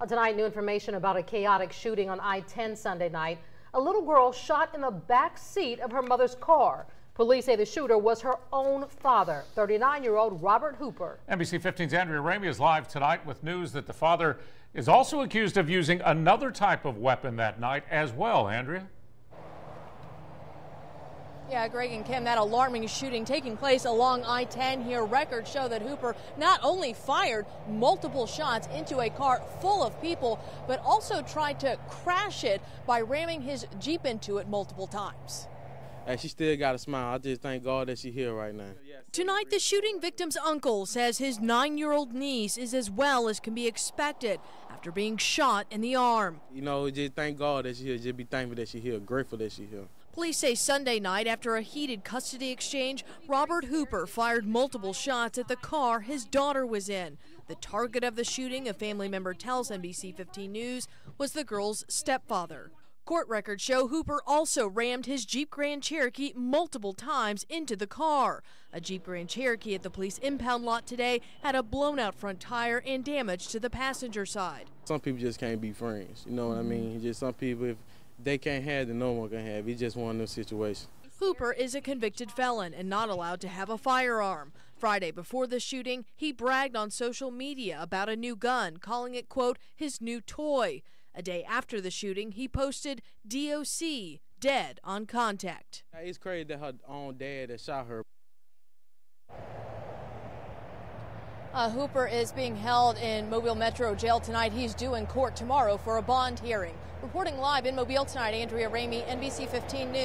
Well, tonight, new information about a chaotic shooting on I-10 Sunday night. A little girl shot in the back seat of her mother's car. Police say the shooter was her own father, 39-year-old Robert Hooper. NBC 15's Andrea Ramey is live tonight with news that the father is also accused of using another type of weapon that night as well. Andrea? Yeah, Greg and Kim, that alarming shooting taking place along I-10 here. Records show that Hooper not only fired multiple shots into a car full of people, but also tried to crash it by ramming his Jeep into it multiple times. And she still got a smile. I just thank God that she's here right now. Tonight, the shooting victim's uncle says his 9-year-old niece is as well as can be expected after being shot in the arm. You know, just thank God that she's here. Just be thankful that she's here, grateful that she's here. Police say Sunday night, after a heated custody exchange, Robert Hooper fired multiple shots at the car his daughter was in. The target of the shooting, a family member tells NBC 15 News, was the girl's stepfather. Court records show Hooper also rammed his Jeep Grand Cherokee multiple times into the car. A Jeep Grand Cherokee at the police impound lot today had a blown-out front tire and damage to the passenger side. Some people just can't be friends, you know what I mean? Just some people, if they can't have, then no one can have. It's just one of those situations. Hooper is a convicted felon and not allowed to have a firearm. Friday before the shooting, he bragged on social media about a new gun, calling it, quote, his new toy. A day after the shooting, he posted DOC, dead on contact. It's crazy that her own dad that shot her. Hooper is being held in Mobile Metro jail tonight. He's due in court tomorrow for a bond hearing. Reporting live in Mobile tonight, Andrea Ramey, NBC 15 News.